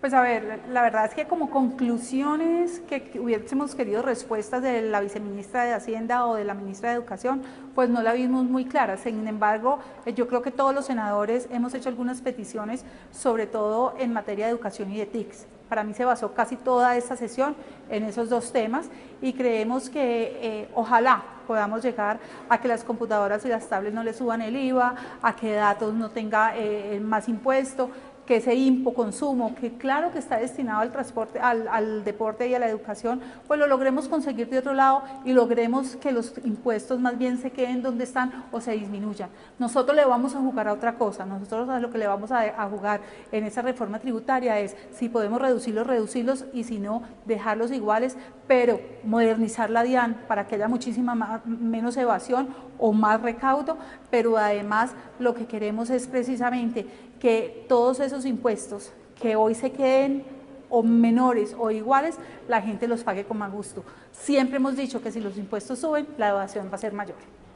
Pues a ver, la verdad es que como conclusiones que hubiésemos querido respuestas de la viceministra de Hacienda o de la ministra de Educación, pues no la vimos muy clara. Sin embargo, yo creo que todos los senadores hemos hecho algunas peticiones, sobre todo en materia de educación y de TICS. Para mí se basó casi toda esta sesión en esos dos temas y creemos que ojalá podamos llegar a que las computadoras y las tablets no le suban el IVA, a que datos no tenga más impuesto, que ese impoconsumo, que claro que está destinado al transporte, al deporte y a la educación, pues lo logremos conseguir de otro lado y logremos que los impuestos más bien se queden donde están o se disminuyan. Nosotros le vamos a jugar a otra cosa, nosotros a lo que le vamos a jugar en esa reforma tributaria es si podemos reducirlos y si no, dejarlos iguales, pero modernizar la DIAN para que haya muchísima menos evasión o más recaudo, pero además lo que queremos es precisamente que todos esos impuestos que hoy se queden o menores o iguales, la gente los pague con más gusto. Siempre hemos dicho que si los impuestos suben, la evasión va a ser mayor.